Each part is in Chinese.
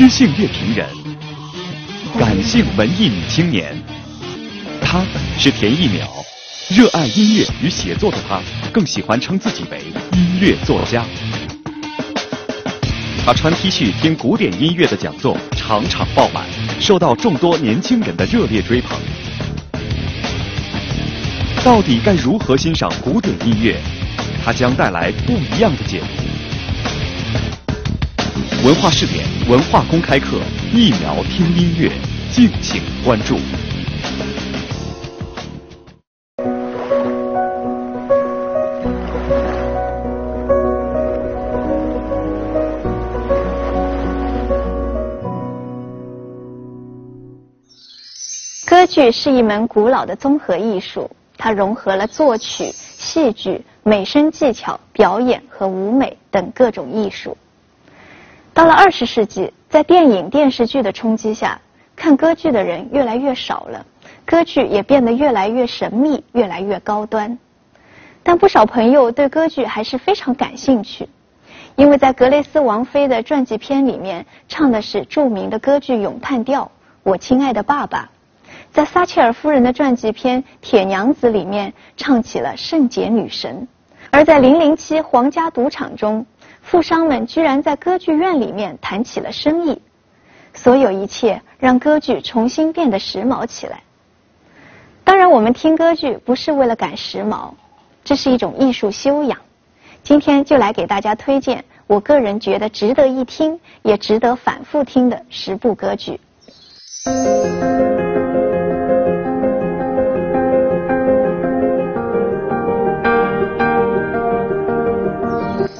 知性乐评人，感性文艺女青年。她是田一淼，热爱音乐与写作的她，更喜欢称自己为音乐作家。她穿 T 恤听古典音乐的讲座场场爆满，受到众多年轻人的热烈追捧。到底该如何欣赏古典音乐？她将带来不一样的解读。 文化试点文化公开课，一秒听音乐，敬请关注。歌剧是一门古老的综合艺术，它融合了作曲、戏剧、美声技巧、表演和舞美等各种艺术。 到了20世纪，在电影、电视剧的冲击下，看歌剧的人越来越少了，歌剧也变得越来越神秘、越来越高端。但不少朋友对歌剧还是非常感兴趣，因为在格雷斯王妃的传记片里面唱的是著名的歌剧咏叹调《我亲爱的爸爸》，在撒切尔夫人的传记片《铁娘子》里面唱起了圣洁女神，而在007皇家赌场中。 富商们居然在歌剧院里面谈起了生意，所有一切让歌剧重新变得时髦起来。当然，我们听歌剧不是为了赶时髦，这是一种艺术修养。今天就来给大家推荐我个人觉得值得一听，也值得反复听的10部歌剧。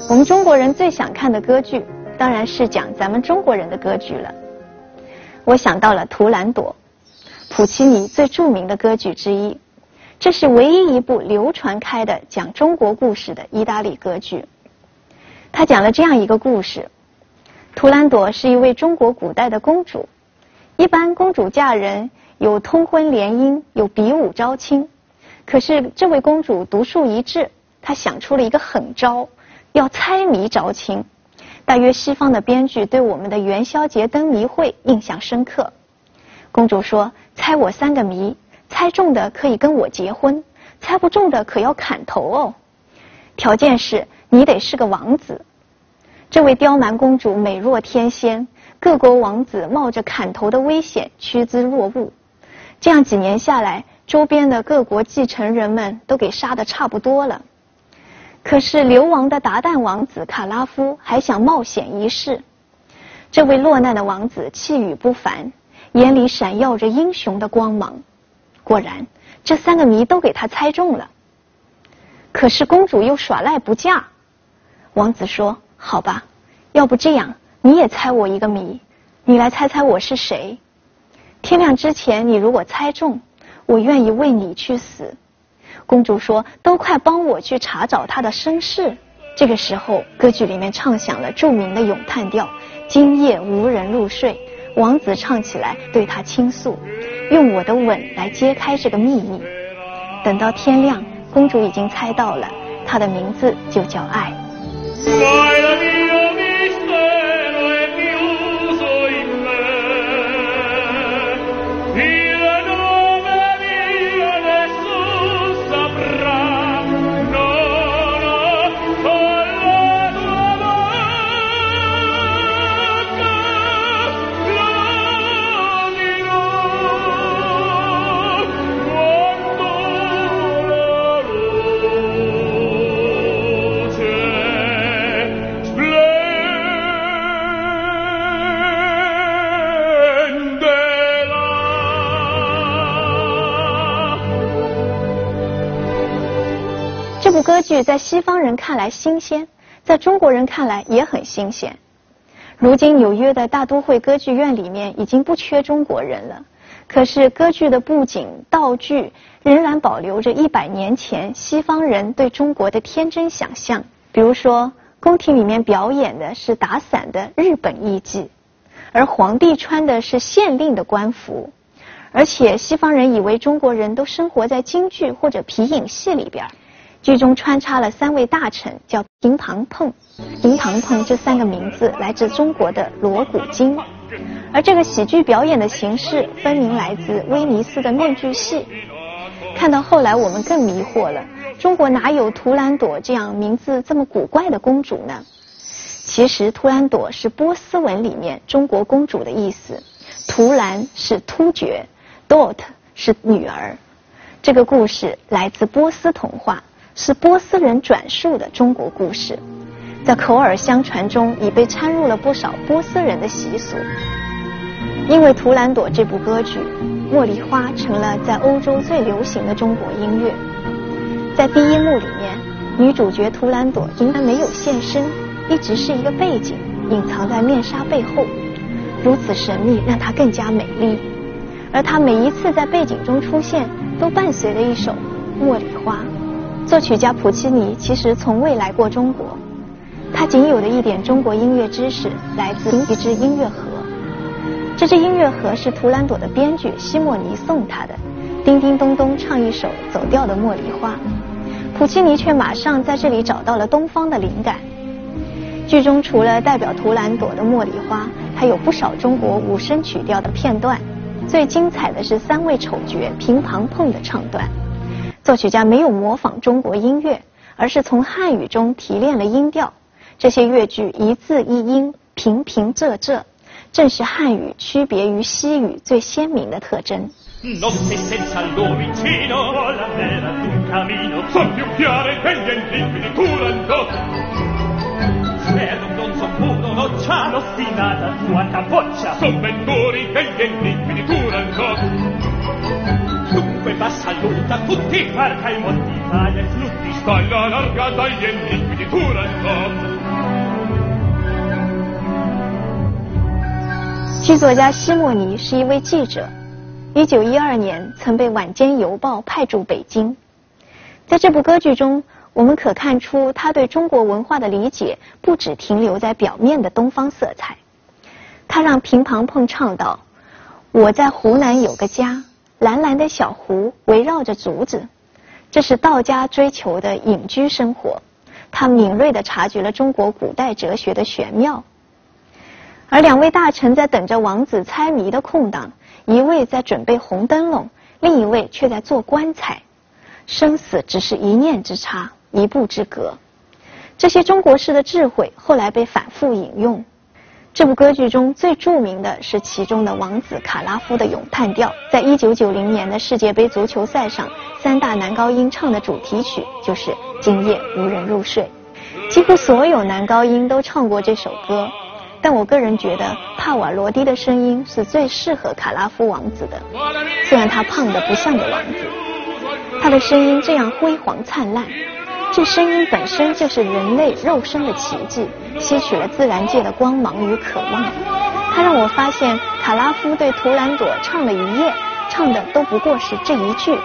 我们中国人最想看的歌剧，当然是讲咱们中国人的歌剧了。我想到了《图兰朵》，普契尼最著名的歌剧之一，这是唯一一部流传开的讲中国故事的意大利歌剧。他讲了这样一个故事：图兰朵是一位中国古代的公主，一般公主嫁人有通婚联姻，有比武招亲。可是这位公主独树一帜，她想出了一个狠招。 要猜谜招亲，大约西方的编剧对我们的元宵节灯谜会印象深刻。公主说：“猜我3个谜，猜中的可以跟我结婚，猜不中的可要砍头哦。条件是你得是个王子。”这位刁蛮公主美若天仙，各国王子冒着砍头的危险趋之若鹜。这样几年下来，周边的各国继承人们都给杀得差不多了。 可是流亡的鞑靼王子卡拉夫还想冒险一试。这位落难的王子气宇不凡，眼里闪耀着英雄的光芒。果然，这3个谜都给他猜中了。可是公主又耍赖不嫁。王子说：“好吧，要不这样，你也猜我1个谜，你来猜猜我是谁。天亮之前，你如果猜中，我愿意为你去死。” 公主说：“都快帮我去查找他的身世。”这个时候，歌剧里面唱响了著名的咏叹调《今夜无人入睡》。王子唱起来，对她倾诉，用我的吻来揭开这个秘密。等到天亮，公主已经猜到了，她的名字就叫爱。 歌剧在西方人看来新鲜，在中国人看来也很新鲜。如今纽约的大都会歌剧院里面已经不缺中国人了，可是歌剧的布景、道具仍然保留着100年前西方人对中国的天真想象。比如说，宫廷里面表演的是打伞的日本艺伎，而皇帝穿的是县令的官服。而且西方人以为中国人都生活在京剧或者皮影戏里边。 剧中穿插了3位大臣，叫平旁碰。平旁碰这3个名字来自中国的锣鼓经，而这个喜剧表演的形式分明来自威尼斯的面具戏。看到后来我们更迷惑了，中国哪有图兰朵这样名字这么古怪的公主呢？其实图兰朵是波斯文里面中国公主的意思，图兰是突厥 ，Dot 是女儿。这个故事来自波斯童话，是波斯人转述的中国故事，在口耳相传中已被掺入了不少波斯人的习俗。因为《图兰朵》这部歌剧，《茉莉花》成了在欧洲最流行的中国音乐。在第一幕里面，女主角图兰朵仍然没有现身，一直是一个背景，隐藏在面纱背后。如此神秘，让她更加美丽。而她每一次在背景中出现，都伴随着一首《茉莉花》。作曲家普契尼其实从未来过中国，他仅有的一点中国音乐知识来自一支音乐盒。这支音乐盒是图兰朵的编剧西莫尼送他的，叮叮咚咚唱一首走调的《茉莉花》，普契尼却马上在这里找到了东方的灵感。剧中除了代表图兰朵的《茉莉花》，还有不少中国五声曲调的片段。最精彩的是三位丑角乒乓碰的唱段。作曲家没有模仿中国音乐，而是从汉语中提炼了音调。这些乐句一字一音，平平仄仄，正是汉语区别于西语最鲜明的特征。剧作家西莫尼是一位记者，1912年曾被《晚间邮报》派驻北京。在这部歌剧中，我们可看出他对中国文化的理解不只停留在表面的东方色彩。他让乒乓碰唱道：“我在湖南有个家，蓝蓝的小湖围绕着竹子。”这是道家追求的隐居生活。他敏锐地察觉了中国古代哲学的玄妙。而两位大臣在等着王子猜谜的空档，一位在准备红灯笼，另一位却在做棺材。生死只是一念之差，一步之隔。这些中国式的智慧后来被反复引用。这部歌剧中最著名的是其中的王子卡拉夫的咏叹调，在1990年的世界杯足球赛上，三大男高音唱的主题曲就是《今夜无人入睡》。几乎所有男高音都唱过这首歌，但我个人觉得帕瓦罗蒂的声音是最适合卡拉夫王子的。虽然他胖得不像个王子，他的声音这样辉煌灿烂，这声音本身就是人类肉身的奇迹，吸取了自然界的光芒与渴望。它让我发现卡拉夫对图兰朵唱了一夜，唱的都不过是这一句，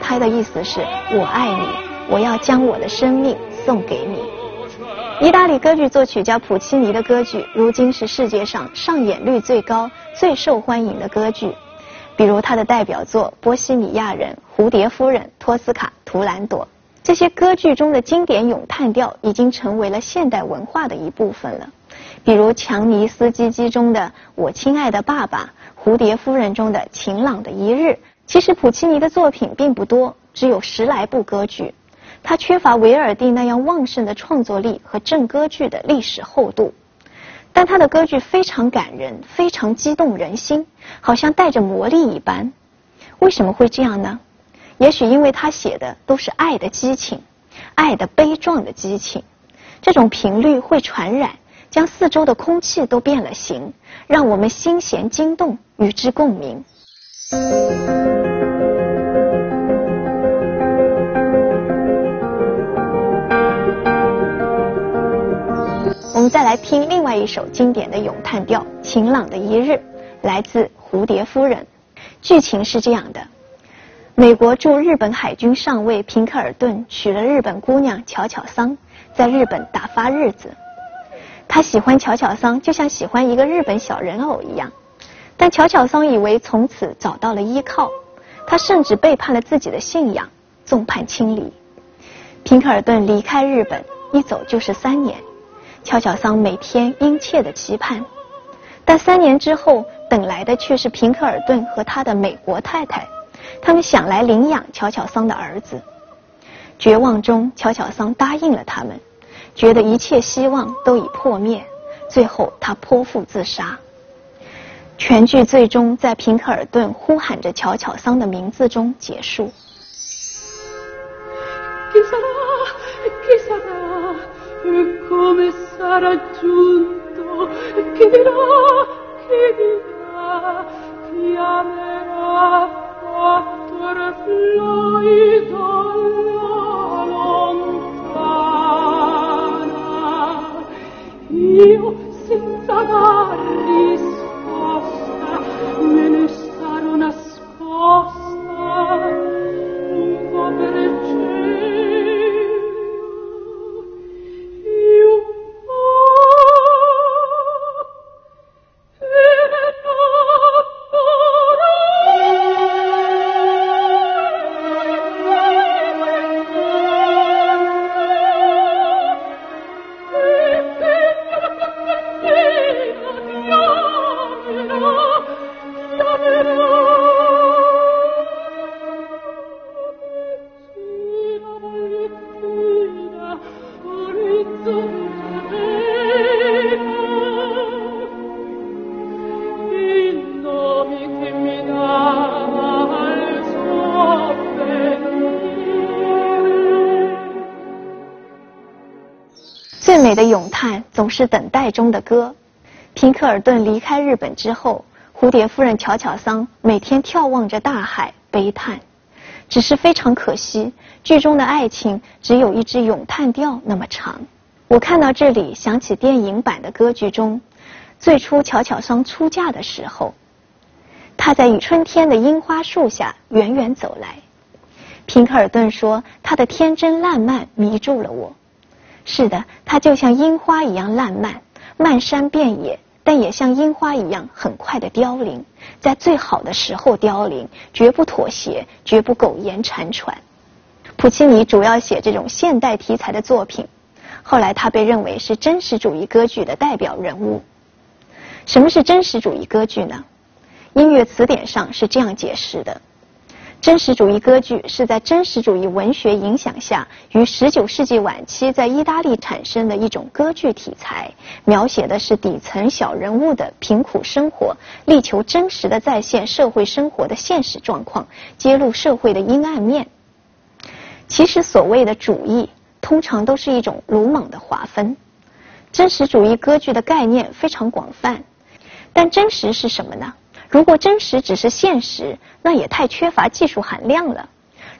他的意思是我爱你，我要将我的生命送给你。意大利歌剧作曲家普契尼的歌剧如今是世界上上演率最高、最受欢迎的歌剧，比如他的代表作《波西米亚人》《蝴蝶夫人》《托斯卡》《图兰朵》。这些歌剧中的经典咏叹调已经成为了现代文化的一部分了，比如强尼斯基基中的《我亲爱的爸爸》，蝴蝶夫人中的晴朗的一日。其实普契尼的作品并不多，只有10来部歌剧，他缺乏维尔第那样旺盛的创作力和正歌剧的历史厚度，但他的歌剧非常感人，非常激动人心，好像带着魔力一般。为什么会这样呢？也许因为他写的都是爱的激情，爱的悲壮的激情，这种频率会传染，将四周的空气都变了形，让我们心弦惊动，与之共鸣。我们再来听另外一首经典的咏叹调《晴朗的一日》，来自《蝴蝶夫人》。剧情是这样的。美国驻日本海军上尉平克尔顿娶了日本姑娘乔乔桑，在日本打发日子。他喜欢乔乔桑，就像喜欢一个日本小人偶一样。但乔乔桑以为从此找到了依靠，他甚至背叛了自己的信仰，众叛亲离。平克尔顿离开日本，一走就是3年。乔乔桑每天殷切的期盼，但3年之后，等来的却是平克尔顿和他的美国太太。他们想来领养乔乔桑的儿子。绝望中，乔乔桑答应了他们，觉得一切希望都已破灭。最后，他剖腹自杀。全剧最终在平克尔顿呼喊着乔乔桑的名字中结束。 最美的咏叹总是等待中的歌。平克尔顿离开日本之后，蝴蝶夫人乔乔桑每天眺望着大海，悲叹。只是非常可惜，剧中的爱情只有一支咏叹调那么长。我看到这里，想起电影版的歌剧中，最初乔乔桑出嫁的时候，她在春天的樱花树下远远走来。平克尔顿说：“她的天真烂漫迷住了我。” 是的，它就像樱花一样烂漫，漫山遍野，但也像樱花一样很快的凋零，在最好的时候凋零，绝不妥协，绝不苟延残喘。普契尼主要写这种现代题材的作品，后来他被认为是真实主义歌剧的代表人物。什么是真实主义歌剧呢？音乐词典上是这样解释的。 真实主义歌剧是在真实主义文学影响下，于19世纪晚期在意大利产生的一种歌剧题材，描写的是底层小人物的贫苦生活，力求真实的再现社会生活的现实状况，揭露社会的阴暗面。其实，所谓的主义，通常都是一种鲁莽的划分。真实主义歌剧的概念非常广泛，但真实是什么呢？ 如果真实只是现实，那也太缺乏技术含量了。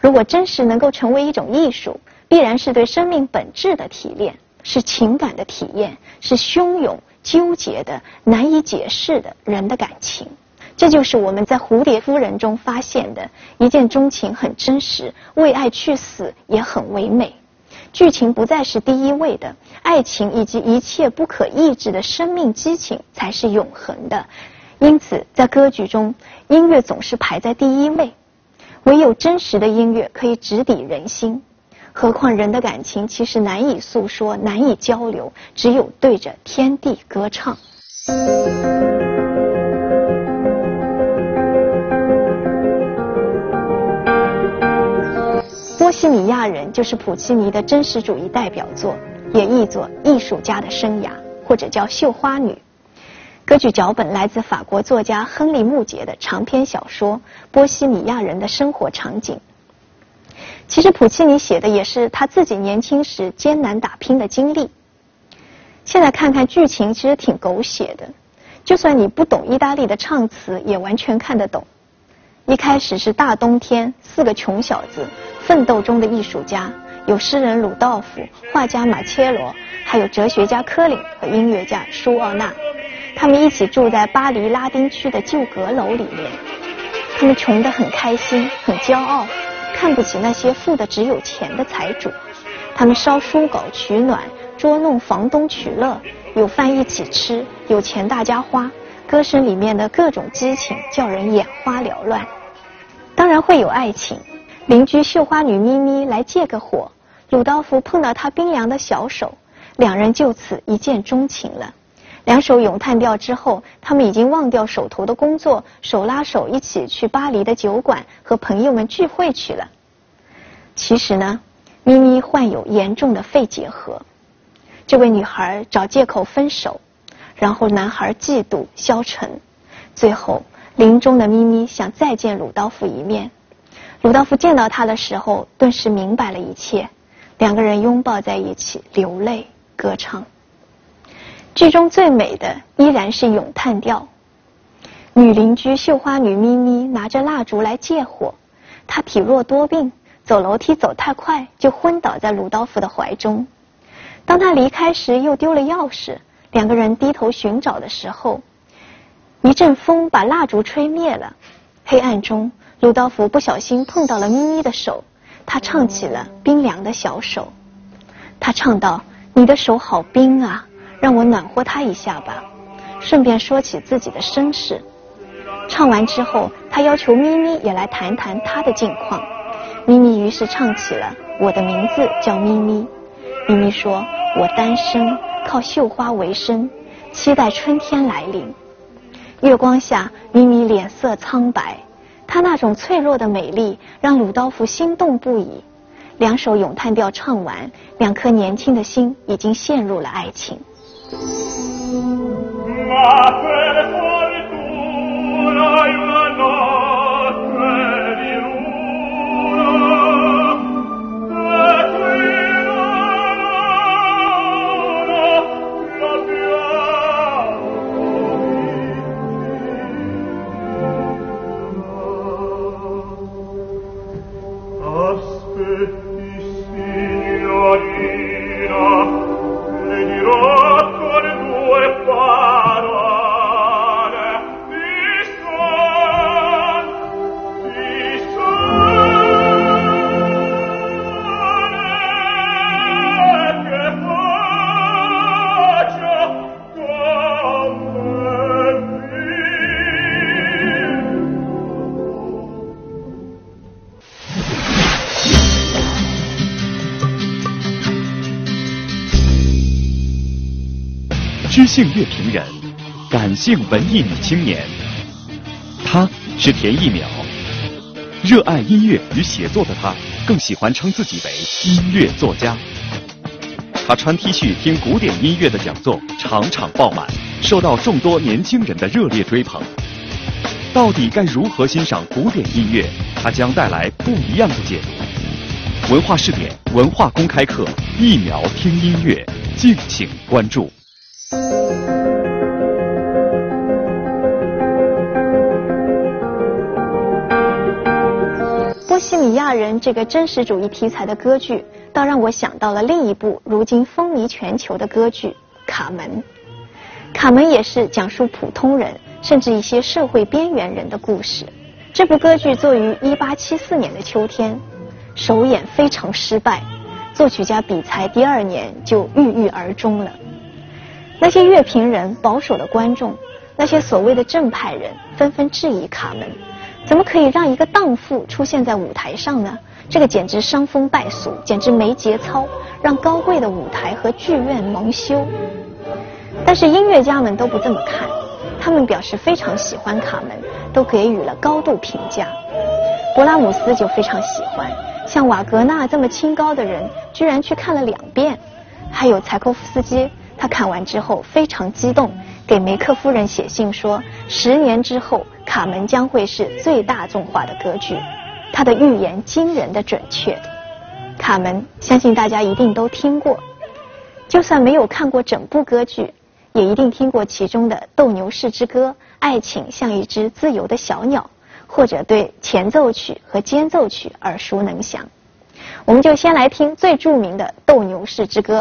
如果真实能够成为一种艺术，必然是对生命本质的提炼，是情感的体验，是汹涌、纠结的、难以解释的人的感情。这就是我们在《蝴蝶夫人》中发现的：一见钟情很真实，为爱去死也很唯美。剧情不再是第一位的，爱情以及一切不可抑制的生命激情才是永恒的。 因此，在歌剧中，音乐总是排在第一位。唯有真实的音乐可以直抵人心。何况人的感情其实难以诉说，难以交流，只有对着天地歌唱。波西米亚人就是普契尼的真实主义代表作，也译作《艺术家的生涯》或者叫《绣花女》。 歌剧脚本来自法国作家亨利·穆杰的长篇小说《波西米亚人的生活场景》。其实，普契尼写的也是他自己年轻时艰难打拼的经历。现在看看剧情，其实挺狗血的，就算你不懂意大利的唱词，也完全看得懂。一开始是大冬天，4个穷小子奋斗中的艺术家，有诗人鲁道夫、画家马切罗，还有哲学家科林和音乐家舒奥纳。 他们一起住在巴黎拉丁区的旧阁楼里面，他们穷得很开心，很骄傲，看不起那些富得只有钱的财主。他们烧书稿取暖，捉弄房东取乐，有饭一起吃，有钱大家花。歌声里面的各种激情叫人眼花缭乱。当然会有爱情，邻居绣花女咪咪来借个火，鲁道夫碰到她冰凉的小手，2人就此一见钟情了。两手咏叹调之后，他们已经忘掉手头的工作，手拉手一起去巴黎的酒馆和朋友们聚会去了。其实呢，咪咪患有严重的肺结核，这位女孩找借口分手，然后男孩嫉妒消沉，最后临终的咪咪想再见鲁道夫一面。鲁道夫见到她的时候，顿时明白了一切，两个人拥抱在一起，流泪歌唱。剧中最美的依然是咏叹调。女邻居绣花女咪咪拿着蜡烛来借火，她体弱多病，走楼梯走太快就昏倒在鲁道夫的怀中。当她离开时又丢了钥匙，两个人低头寻找的时候，一阵风把蜡烛吹灭了。黑暗中，鲁道夫不小心碰到了咪咪的手，他唱起了冰凉的小手。他唱道：“你的手好冰啊，让我暖和他一下吧。”顺便说起自己的身世。唱完之后，他要求咪咪也来谈谈他的近况。咪咪于是唱起了《我的名字叫咪咪》。咪咪说：“我单身，靠绣花为生，期待春天来临。”月光下，咪咪脸色苍白。她那种脆弱的美丽让鲁道夫心动不已。两首咏叹调唱完，两颗年轻的心已经陷入了爱情。知性乐评人，感性文艺女青年，她是田一淼。热爱音乐与写作的她，更喜欢称自己为音乐作家。她穿 T 恤听古典音乐的讲座，场场爆满，受到众多年轻人的热烈追捧。到底该如何欣赏古典音乐？她将带来不一样的解读。文化视点，文化公开课，一淼听音乐，敬请关注。波西米亚人这个真实主义题材的歌剧，倒让我想到了另一部如今风靡全球的歌剧《卡门》。《卡门》也是讲述普通人甚至一些社会边缘人的故事。这部歌剧作于1874年的秋天，首演非常失败，作曲家比才第二年就郁郁而终了。那些乐评人、保守的观众，那些所谓的正派人，纷纷质疑卡门，怎么可以让一个荡妇出现在舞台上呢？这个简直伤风败俗，简直没节操，让高贵的舞台和剧院蒙羞。但是音乐家们都不这么看，他们表示非常喜欢卡门，都给予了高度评价。勃拉姆斯就非常喜欢，像瓦格纳这么清高的人，居然去看了2遍。还有柴可夫斯基，他看完之后非常激动，给梅克夫人写信说，10年之后卡门将会是最大众化的歌剧。他的预言惊人的准确。卡门相信大家一定都听过，就算没有看过整部歌剧，也一定听过其中的《斗牛士之歌》《爱情像一只自由的小鸟》，或者对前奏曲和间奏曲耳熟能详。我们就先来听最著名的《斗牛士之歌》。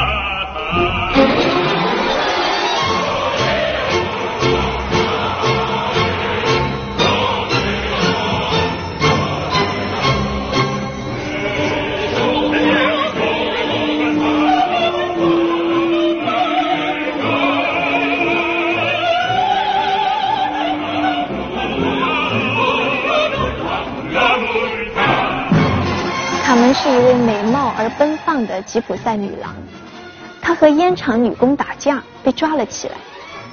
曾是一位美貌而奔放的吉普赛女郎，她和烟厂女工打架被抓了起来，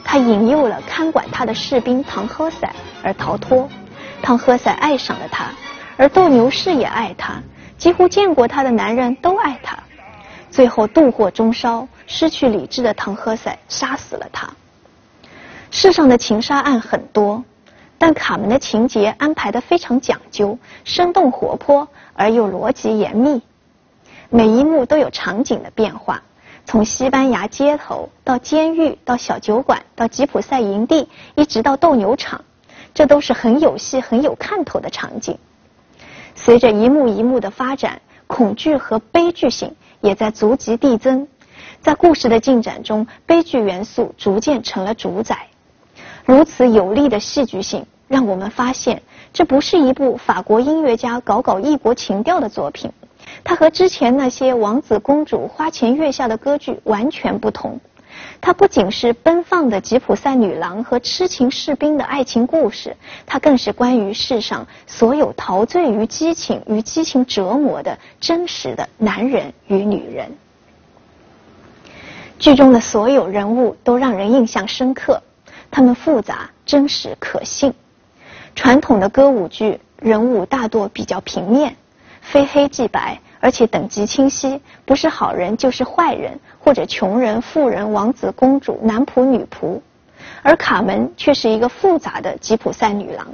她引诱了看管她的士兵唐赫塞而逃脱，唐赫塞爱上了她，而斗牛士也爱她，几乎见过她的男人都爱她，最后妒火中烧，失去理智的唐赫塞杀死了她。世上的情杀案很多，但卡门的情节安排得非常讲究，生动活泼而又逻辑严密，每一幕都有场景的变化，从西班牙街头到监狱，到小酒馆，到吉普赛营地，一直到斗牛场，这都是很有戏很有看头的场景。随着一幕一幕的发展，恐惧和悲剧性也在逐级递增，在故事的进展中，悲剧元素逐渐成了主宰。如此有力的戏剧性让我们发现，这不是一部法国音乐家搞异国情调的作品，它和之前那些王子公主花前月下的歌剧完全不同。它不仅是奔放的吉普赛女郎和痴情士兵的爱情故事，它更是关于世上所有陶醉于激情与激情折磨的真实的男人与女人。剧中的所有人物都让人印象深刻，他们复杂、真实、可信。传统的歌舞剧人物大多比较平面，非黑即白，而且等级清晰，不是好人就是坏人，或者穷人、富人、王子、公主、男仆、女仆。而卡门却是一个复杂的吉普赛女郎，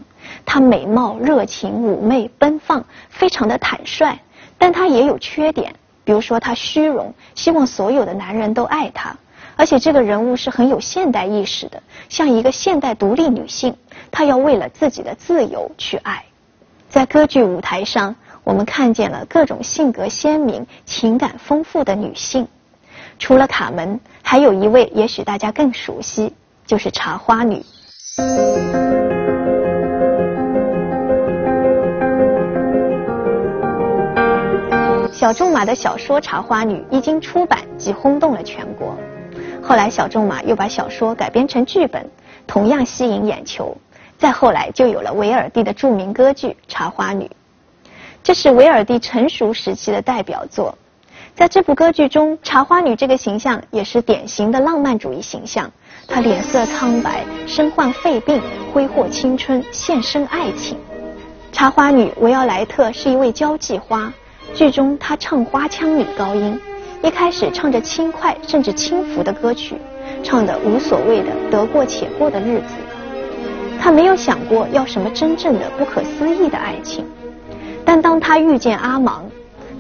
她美貌、热情、妩媚、奔放，非常的坦率，但她也有缺点，比如说她虚荣，希望所有的男人都爱她。而且这个人物是很有现代意识的，像一个现代独立女性，她要为了自己的自由去爱。在歌剧舞台上，我们看见了各种性格鲜明、情感丰富的女性。除了卡门，还有一位也许大家更熟悉，就是茶花女。小仲马的小说《茶花女》一经出版即轰动了全国，后来小仲马又把小说改编成剧本，同样吸引眼球，再后来就有了维尔第的著名歌剧《茶花女》，这是维尔第成熟时期的代表作。在这部歌剧中，茶花女这个形象也是典型的浪漫主义形象，她脸色苍白，身患肺病，挥霍青春，献身爱情。茶花女维奥莱特是一位交际花，剧中她唱花腔女高音，一开始唱着轻快甚至轻浮的歌曲，唱得无所谓的得过且过的日子，他没有想过要什么真正的不可思议的爱情。但当他遇见阿芒，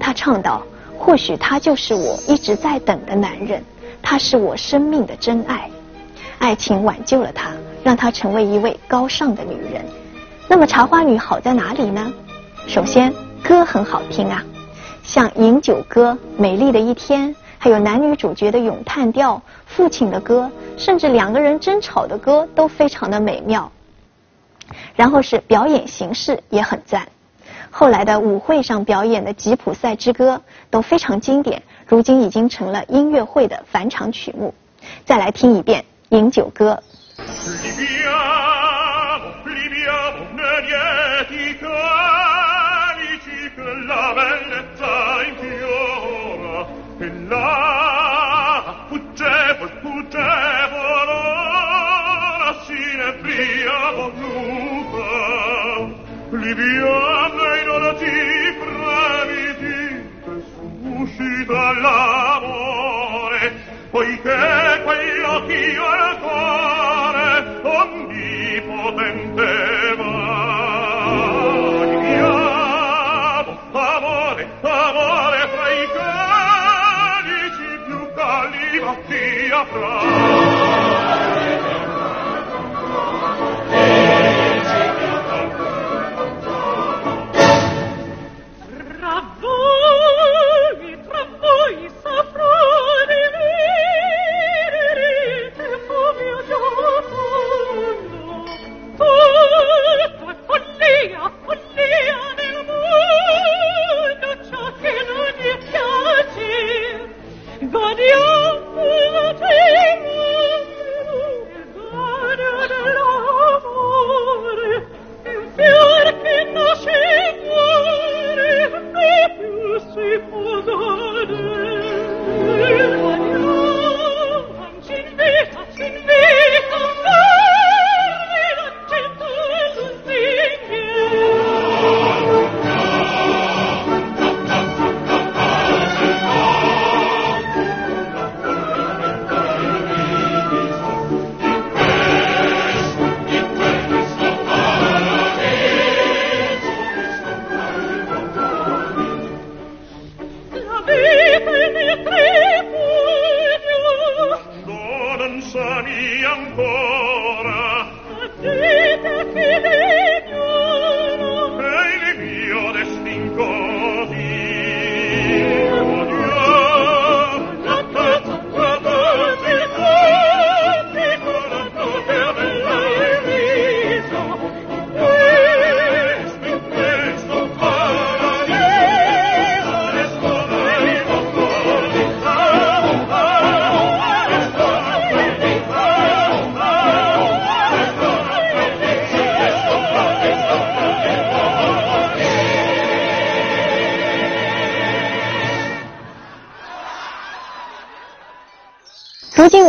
他唱道，或许他就是我一直在等的男人，他是我生命的真爱。爱情挽救了他，让他成为一位高尚的女人。那么茶花女好在哪里呢？首先，歌很好听啊，像《饮酒歌》、《美丽的一天》，还有男女主角的咏叹调、父亲的歌，甚至两个人争吵的歌都非常的美妙。然后是表演形式也很赞，后来的舞会上表演的吉普赛之歌都非常经典，如今已经成了音乐会的返场曲目。再来听一遍《饮酒歌》。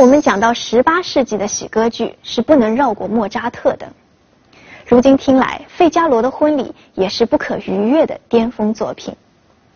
我们讲到18世纪的喜歌剧是不能绕过莫扎特的。如今听来，费加罗的婚礼也是不可逾越的巅峰作品。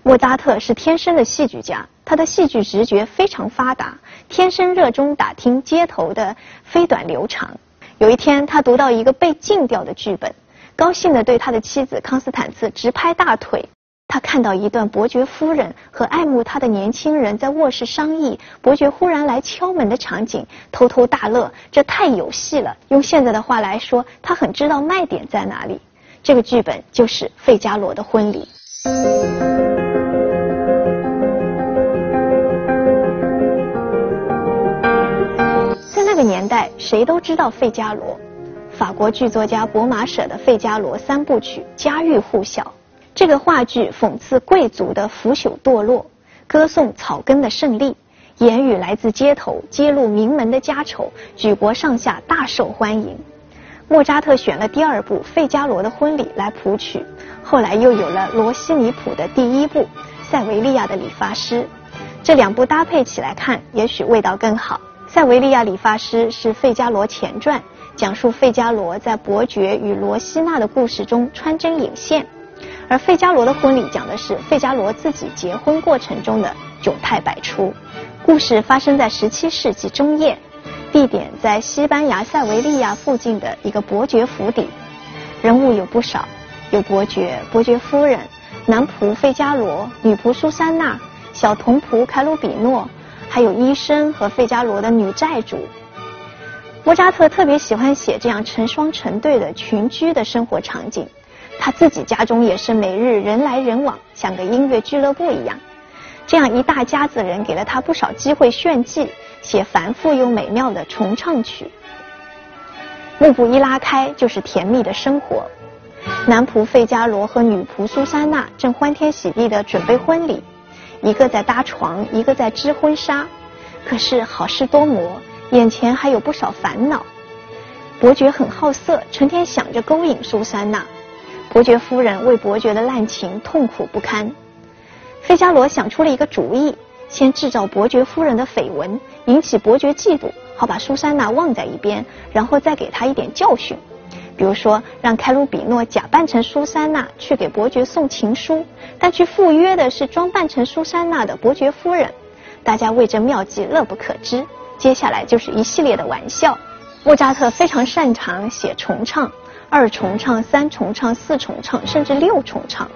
莫扎特是天生的戏剧家，他的戏剧直觉非常发达，天生热衷打听街头的飞短流长。有一天，他读到一个被禁掉的剧本，高兴地对他的妻子康斯坦茨直拍大腿。他看到一段伯爵夫人和爱慕他的年轻人在卧室商议，伯爵忽然来敲门的场景，偷偷大乐，这太有戏了。用现在的话来说，他很知道卖点在哪里。这个剧本就是费加罗的婚礼。在那个年代，谁都知道费加罗。法国剧作家博马舍的《费加罗》三部曲家喻户晓。这个话剧讽刺贵族的腐朽堕落，歌颂草根的胜利，言语来自街头，揭露名门的家丑，举国上下大受欢迎。莫扎特选了第二部《费加罗的婚礼》来谱曲，后来又有了罗西尼谱的第一部《塞维利亚的理发师》，这两部搭配起来看，也许味道更好。《塞维利亚理发师》是费加罗前传，讲述费加罗在伯爵与罗西娜的故事中穿针引线。而费加罗的婚礼讲的是费加罗自己结婚过程中的窘态百出。故事发生在17世纪中叶，地点在西班牙塞维利亚附近的一个伯爵府邸。人物有不少，有伯爵、伯爵夫人、男仆费加罗、女仆苏珊娜、小童仆凯鲁比诺，还有医生和费加罗的女债主。莫扎特特别喜欢写这样成双成对的群居的生活场景。他自己家中也是每日人来人往，像个音乐俱乐部一样。这样一大家子人给了他不少机会炫技，写繁复又美妙的重唱曲。幕布一拉开，就是甜蜜的生活。男仆费加罗和女仆苏珊娜正欢天喜地地准备婚礼，一个在搭床，一个在织婚纱。可是好事多磨，眼前还有不少烦恼。伯爵很好色，成天想着勾引苏珊娜。伯爵夫人为伯爵的滥情痛苦不堪。费加罗想出了一个主意，先制造伯爵夫人的绯闻，引起伯爵嫉妒，好把苏珊娜忘在一边，然后再给她一点教训。比如说，让开鲁比诺假扮成苏珊娜去给伯爵送情书，但去赴约的是装扮成苏珊娜的伯爵夫人。大家为这妙计乐不可支。接下来就是一系列的玩笑。莫扎特非常擅长写重唱。2重唱、3重唱、4重唱，甚至6重唱。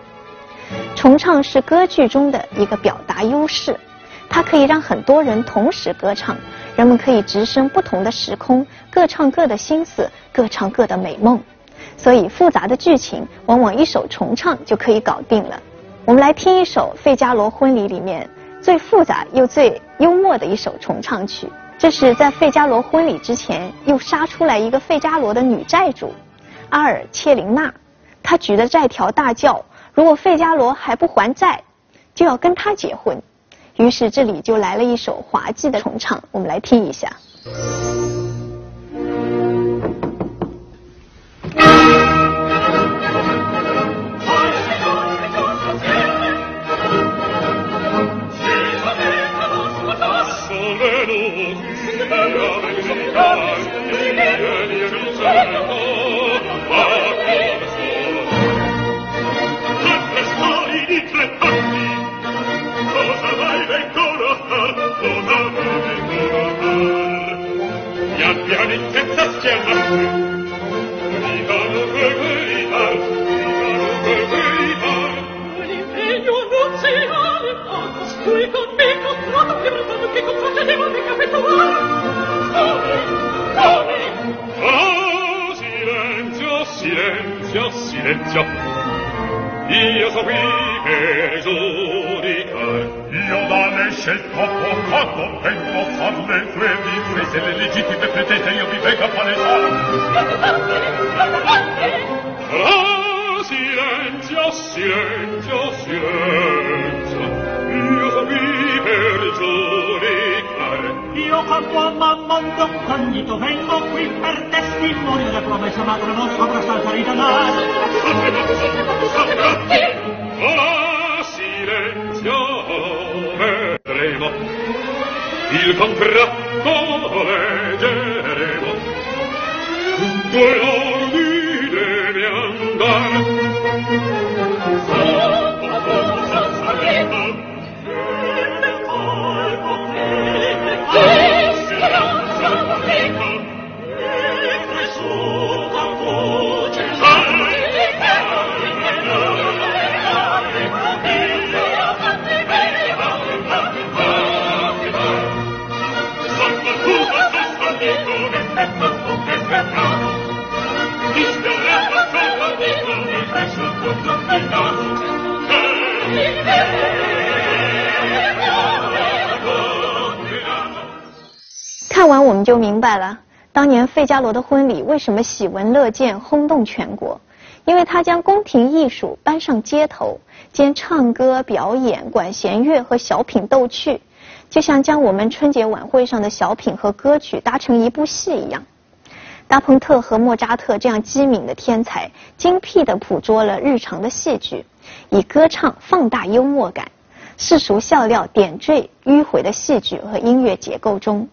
重唱是歌剧中的一个表达优势，它可以让很多人同时歌唱，人们可以置身不同的时空，各唱各的心思，各唱各的美梦。所以复杂的剧情往往一首重唱就可以搞定了。我们来听一首《费加罗婚礼》里面最复杂又最幽默的一首重唱曲，这是在费加罗婚礼之前又杀出来一个费加罗的女债主阿尔切琳娜，她举着债条大叫：“如果费加罗还不还债，就要跟他结婚。”于是这里就来了一首滑稽的重唱，我们来听一下。Io so qui che giudicar, io dalle scelto poco contento far le tue difese, le legittime pretese io mi vengo a palesare. Oh, silenzio, silenzio, silenzio, io so qui per giudicare. Io con tua mamma un doccagnito vengo qui per testimoni la promessa madre non soprasaltarita mai. Oh, silenzio, vedremo il contratto 看完我们就明白了，当年费加罗的婚礼为什么喜闻乐见、轰动全国，因为他将宫廷艺术搬上街头，兼唱歌、表演、管弦乐和小品逗趣，就像将我们春节晚会上的小品和歌曲搭成一部戏一样。达朋特和莫扎特这样机敏的天才，精辟地捕捉了日常的戏剧，以歌唱放大幽默感，世俗笑料点缀迂回的戏剧和音乐结构中。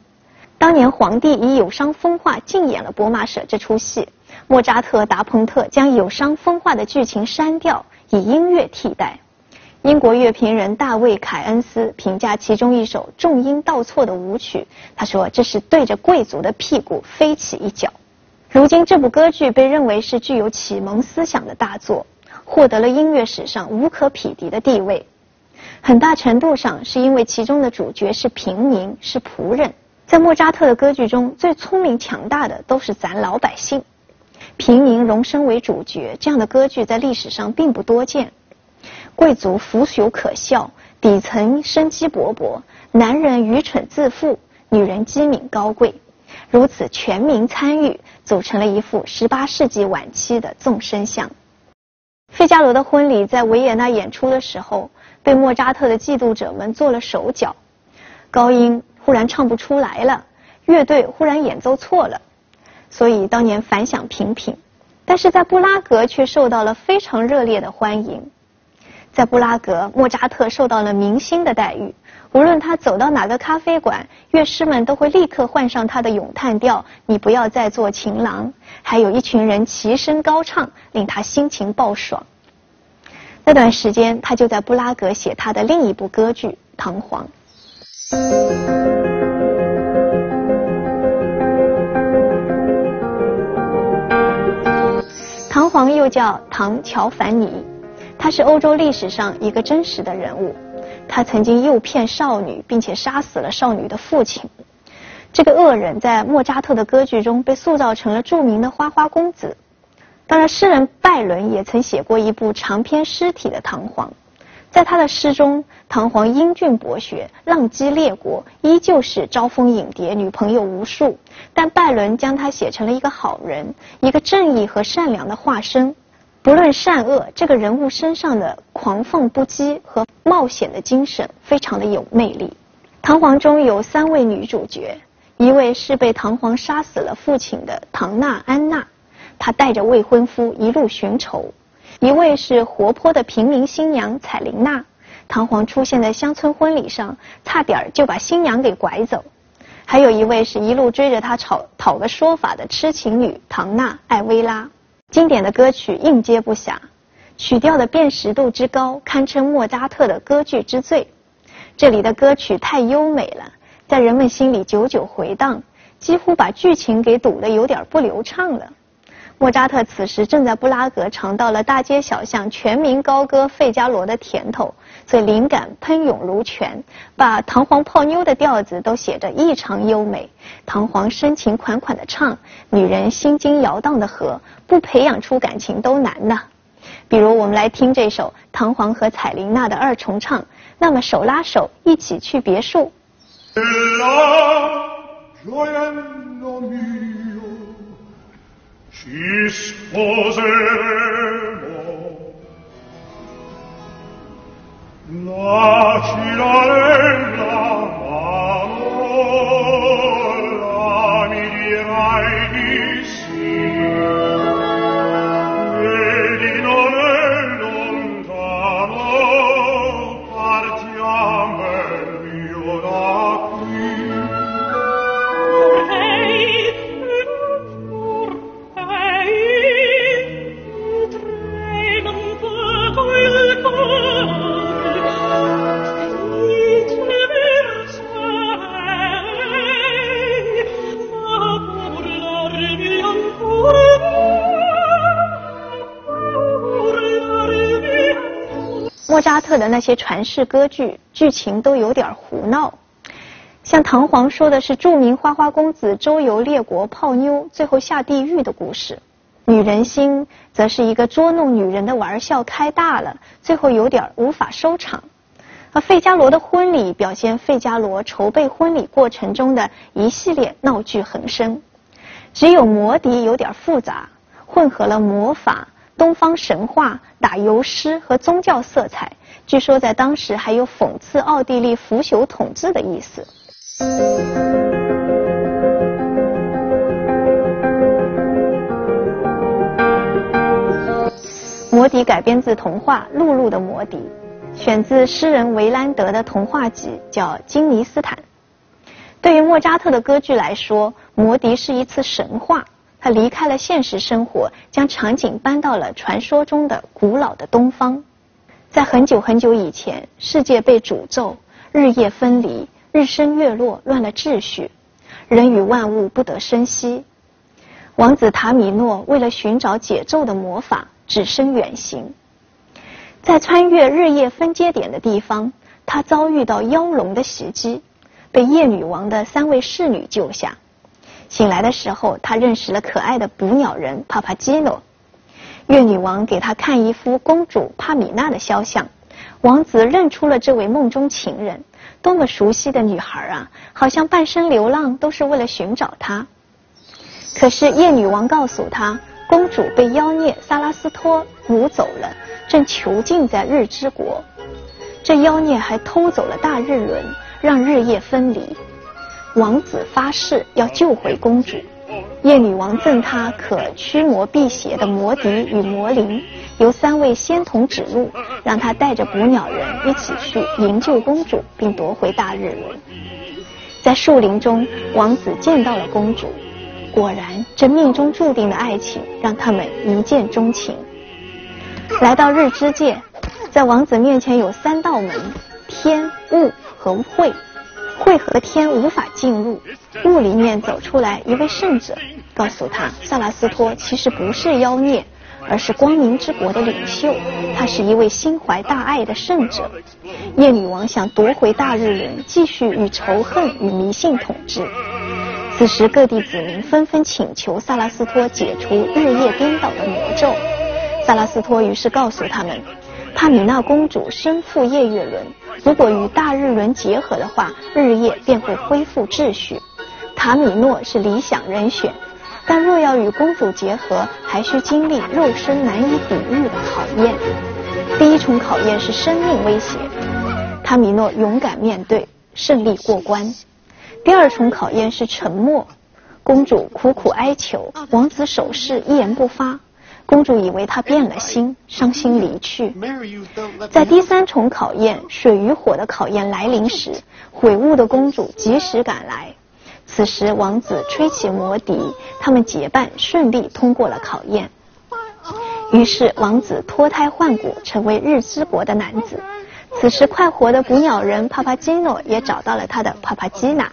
当年皇帝以有伤风化竞演了《博马舍》这出戏，莫扎特、达朋特将有伤风化的剧情删掉，以音乐替代。英国乐评人大卫·凯恩斯评价其中一首重音倒错的舞曲，他说这是对着贵族的屁股飞起一脚。如今这部歌剧被认为是具有启蒙思想的大作，获得了音乐史上无可匹敌的地位。很大程度上是因为其中的主角是平民，是仆人。在莫扎特的歌剧中，最聪明强大的都是咱老百姓，平民荣升为主角，这样的歌剧在历史上并不多见。贵族腐朽可笑，底层生机勃勃，男人愚蠢自负，女人机敏高贵，如此全民参与，组成了一幅18世纪晚期的纵深像。费加罗的婚礼在维也纳演出的时候，被莫扎特的嫉妒者们做了手脚，高音忽然唱不出来了，乐队忽然演奏错了，所以当年反响平平。但是在布拉格却受到了非常热烈的欢迎。在布拉格，莫扎特受到了明星的待遇，无论他走到哪个咖啡馆，乐师们都会立刻换上他的咏叹调《你不要再做情郎》，还有一群人齐声高唱，令他心情爆爽。那段时间，他就在布拉格写他的另一部歌剧《唐璜》。唐璜又叫唐乔凡尼，他是欧洲历史上一个真实的人物，他曾经诱骗少女，并且杀死了少女的父亲。这个恶人在莫扎特的歌剧中被塑造成了著名的花花公子。当然，诗人拜伦也曾写过一部长篇诗体的唐璜。在他的诗中，唐璜英俊博学，浪迹列国，依旧是招蜂引蝶，女朋友无数。但拜伦将他写成了一个好人，一个正义和善良的化身。不论善恶，这个人物身上的狂放不羁和冒险的精神非常的有魅力。唐璜中有3位女主角，一位是被唐璜杀死了父亲的唐娜安娜，她带着未婚夫一路寻仇。一位是活泼的平民新娘彩琳娜，唐璜出现在乡村婚礼上，差点就把新娘给拐走。还有一位是一路追着她讨个说法的痴情女唐娜艾薇拉。经典的歌曲应接不暇，曲调的辨识度之高，堪称莫扎特的歌剧之最。这里的歌曲太优美了，在人们心里久久回荡，几乎把剧情给堵得有点不流畅了。莫扎特此时正在布拉格尝到了大街小巷全民高歌费加罗的甜头，所以灵感喷涌如泉，把唐璜泡妞的调子都写得异常优美。唐璜深情款款地唱，女人心经摇荡的河，不培养出感情都难呐。比如我们来听这首唐璜和彩琳娜的二重唱，那么手拉手一起去别墅。Ci sposeremo, lacerare la parola, mi dirai di sì, e di non è lontano, partiamo il mio da qui. 莫扎特的那些传世歌剧剧情都有点胡闹。像唐璜说的是著名花花公子周游列国泡妞，最后下地狱的故事；女人心则是一个捉弄女人的玩笑开大了，最后有点无法收场。而费加罗的婚礼表现费加罗筹备婚礼过程中的一系列闹剧横生。只有魔笛有点复杂，混合了魔法、东方神话、打油诗和宗教色彩，据说在当时还有讽刺奥地利腐朽统治的意思。魔笛改编自童话《露露的魔笛》，选自诗人维兰德的童话集，叫《金尼斯坦》。对于莫扎特的歌剧来说，魔笛是一次神话，他离开了现实生活，将场景搬到了传说中的古老的东方。在很久很久以前，世界被诅咒，日夜分离，日升月落，乱了秩序，人与万物不得生息。王子塔米诺为了寻找解咒的魔法，只身远行。在穿越日夜分界点的地方，他遭遇到妖龙的袭击，被夜女王的3位侍女救下。醒来的时候，他认识了可爱的捕鸟人帕帕基诺。夜女王给他看一幅公主帕米娜的肖像，王子认出了这位梦中情人。多么熟悉的女孩啊，好像半生流浪都是为了寻找她。可是夜女王告诉他，公主被妖孽萨拉斯托掳走了，正囚禁在日之国。这妖孽还偷走了大日轮，让日夜分离。王子发誓要救回公主，夜女王赠他可驱魔辟邪的魔笛与魔铃，由3位仙童指路，让他带着捕鸟人一起去营救公主，并夺回大日轮。在树林中，王子见到了公主，果然这命中注定的爱情让他们一见钟情。来到日之界，在王子面前有3道门：天、物和会。会和天无法进入，雾里面走出来一位圣者，告诉他萨拉斯托其实不是妖孽，而是光明之国的领袖，他是一位心怀大爱的圣者。夜女王想夺回大日轮，继续与仇恨与迷信统治。此时各地子民纷纷请求萨拉斯托解除日夜颠倒的魔咒。萨拉斯托于是告诉他们，帕米娜公主身负夜月轮，如果与大日轮结合的话，日夜便会恢复秩序。塔米诺是理想人选，但若要与公主结合，还需经历肉身难以抵御的考验。第一重考验是生命威胁，塔米诺勇敢面对，胜利过关。第二重考验是沉默，公主苦苦哀求，王子守势一言不发。公主以为他变了心，伤心离去。在第3重考验水与火的考验来临时，悔悟的公主及时赶来。此时王子吹起魔笛，他们结伴顺利通过了考验。于是王子脱胎换骨，成为日之国的男子。此时快活的捕鸟人帕帕基诺也找到了他的帕帕基娜，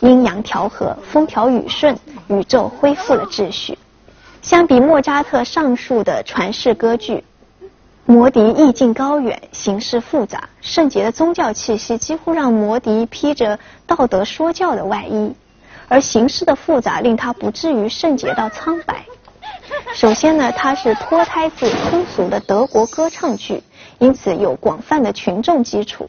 阴阳调和，风调雨顺，宇宙恢复了秩序。相比莫扎特上述的传世歌剧，魔笛意境高远，形式复杂，圣洁的宗教气息几乎让魔笛披着道德说教的外衣，而形式的复杂令它不至于圣洁到苍白。首先呢，它是脱胎自通俗的德国歌唱剧，因此有广泛的群众基础。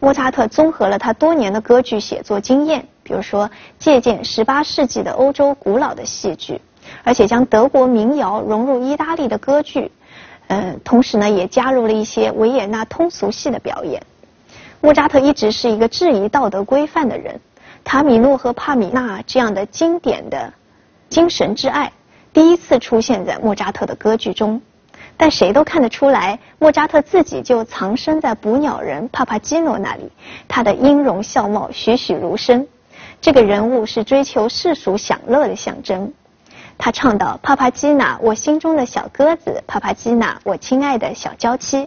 莫扎特综合了他多年的歌剧写作经验，比如说借鉴18世纪的欧洲古老的戏剧，而且将德国民谣融入意大利的歌剧，同时呢也加入了一些维也纳通俗戏的表演。莫扎特一直是一个质疑道德规范的人，塔米诺和帕米娜这样的经典的精神之爱第一次出现在莫扎特的歌剧中，但谁都看得出来，莫扎特自己就藏身在捕鸟人帕帕基诺那里，他的音容笑貌栩栩如生。这个人物是追求世俗享乐的象征。他唱到：“帕帕基娜，我心中的小鸽子；帕帕基娜，我亲爱的小娇妻。”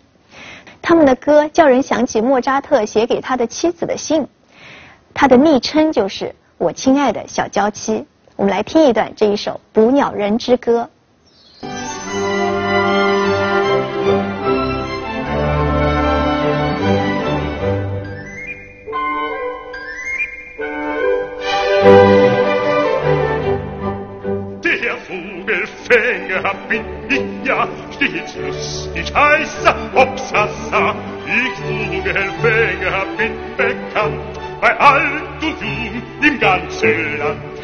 他们的歌叫人想起莫扎特写给他的妻子的信，他的昵称就是“我亲爱的小娇妻”。我们来听一段这一首《捕鸟人之歌》。Empfänger bin ich ja, stets lustig heißer Hopsasa. Ich zum Empfänger bin bekannt, bei Alt und Jung im ganzen Land.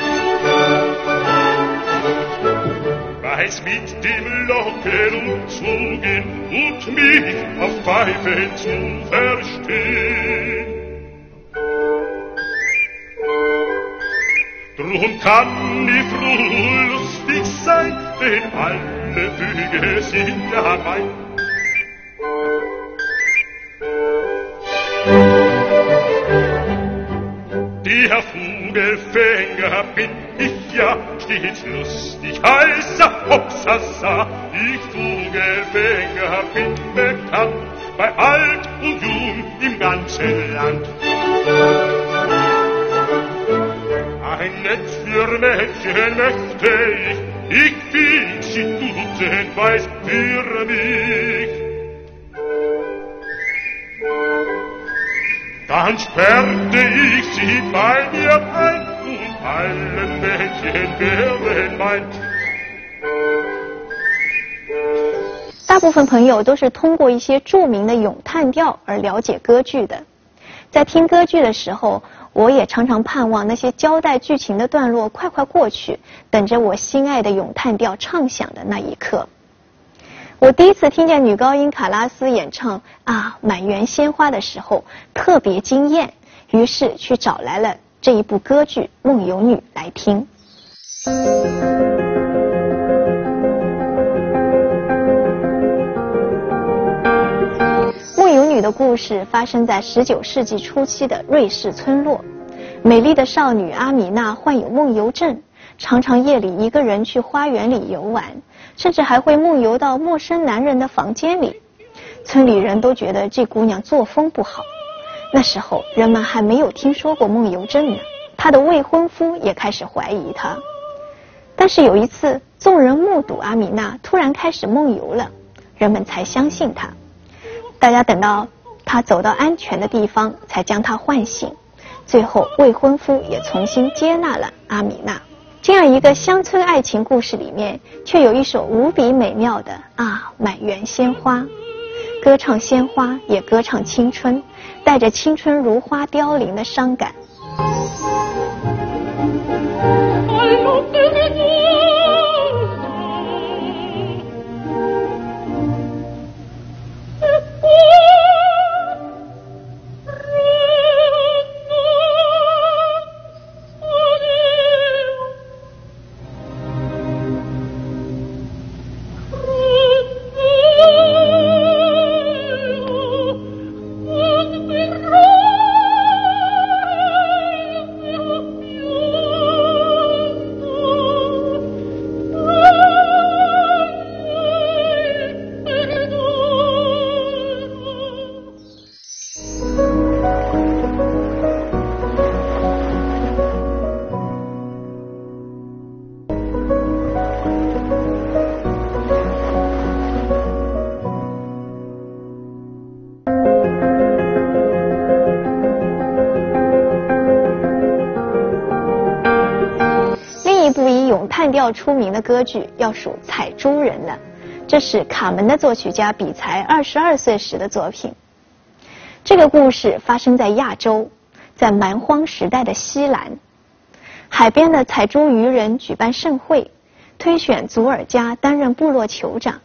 Weiß mit dem lockeren Zuge und mich auf Pfeife zu verstehen. Drum kann ich froh lustig sein, denn alle Füge sind ja mein. Der Vogelfänger bin ich ja, stets lustig heißer Hopsasa. Ich Vogelfänger bin bekannt, bei Alt und Jung im ganzen Land. Ein Netz für Mädchen möchte ich, ich will sie duzen, weiß für mich. Dann sperrte ich sie bei mir ein und allen Mädchen wären mein.大部分朋友都是通过一些著名的咏叹调而了解歌剧的，在听歌剧的时候，我也常常盼望那些交代剧情的段落快快过去，等着我心爱的咏叹调唱响的那一刻。我第一次听见女高音卡拉斯演唱啊满园鲜花的时候，特别惊艳，于是去找来了这一部歌剧《梦游女》来听。《梦游女》的故事发生在19世纪初期的瑞士村落，美丽的少女阿米娜患有梦游症，常常夜里一个人去花园里游玩，甚至还会梦游到陌生男人的房间里。村里人都觉得这姑娘作风不好，那时候人们还没有听说过梦游症呢。她的未婚夫也开始怀疑她，但是有一次众人目睹阿米娜突然开始梦游了，人们才相信她。大家等到他走到安全的地方，才将他唤醒。最后，未婚夫也重新接纳了阿米娜。这样一个乡村爱情故事里面，却有一首无比美妙的《啊满园鲜花》，歌唱鲜花，也歌唱青春，带着青春如花凋零的伤感。要出名的歌剧要数《采珠人》了，这是卡门的作曲家比才22岁时的作品。这个故事发生在亚洲，在蛮荒时代的西兰，海边的采珠渔人举办盛会，推选祖尔加担任部落酋长。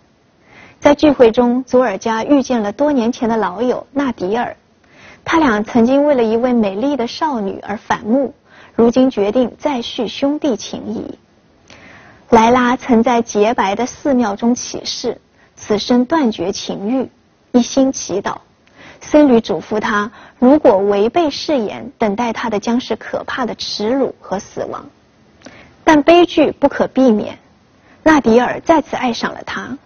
在聚会中，祖尔加遇见了多年前的老友纳迪尔，他俩曾经为了一位美丽的少女而反目，如今决定再续兄弟情谊。莱拉曾在洁白的寺庙中起誓，此生断绝情欲，一心祈祷。僧侣嘱咐他，如果违背誓言，等待他的将是可怕的耻辱和死亡。但悲剧不可避免，纳迪尔再次爱上了他。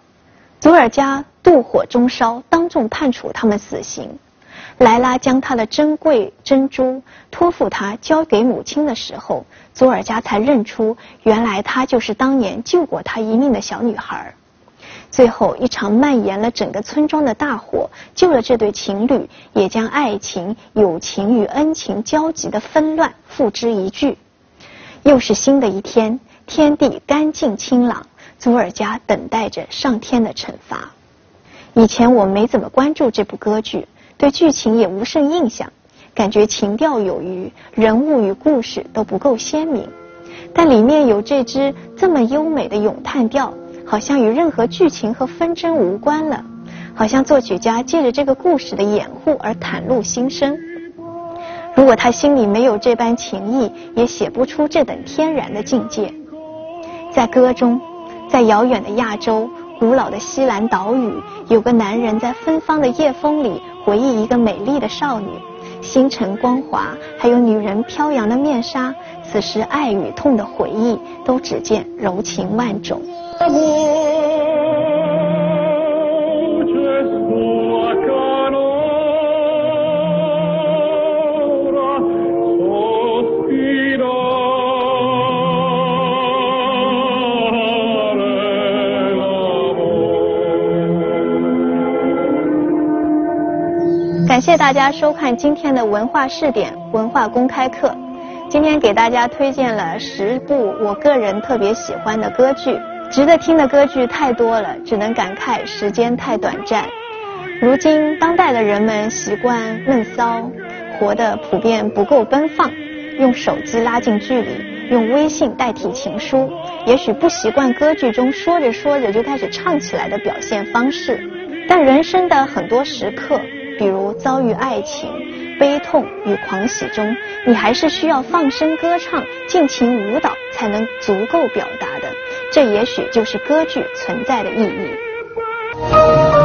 祖尔加妒火中烧，当众判处他们死刑。莱拉将她的珍贵珍珠托付她交给母亲的时候，祖尔加才认出，原来她就是当年救过她一命的小女孩。最后，一场蔓延了整个村庄的大火，救了这对情侣，也将爱情、友情与恩情交集的纷乱付之一炬。又是新的一天，天地干净清朗，祖尔加等待着上天的惩罚。以前我没怎么关注这部歌剧，对剧情也无甚印象，感觉情调有余，人物与故事都不够鲜明。但里面有这支这么优美的咏叹调，好像与任何剧情和纷争无关了，好像作曲家借着这个故事的掩护而袒露心声。 如果他心里没有这般情意，也写不出这等天然的境界。在歌中，在遥远的亚洲、古老的西兰岛屿，有个男人在芬芳的夜风里回忆一个美丽的少女，星辰光华，还有女人飘扬的面纱。此时爱与痛的回忆，都只见柔情万种。 感谢大家收看今天的文化视点文化公开课。今天给大家推荐了10部我个人特别喜欢的歌剧，值得听的歌剧太多了，只能感慨时间太短暂。如今当代的人们习惯闷骚，活得普遍不够奔放，用手机拉近距离，用微信代替情书，也许不习惯歌剧中说着说着就开始唱起来的表现方式。但人生的很多时刻， 比如遭遇爱情、悲痛与狂喜中，你还是需要放声歌唱、尽情舞蹈，才能足够表达的。这也许就是歌剧存在的意义。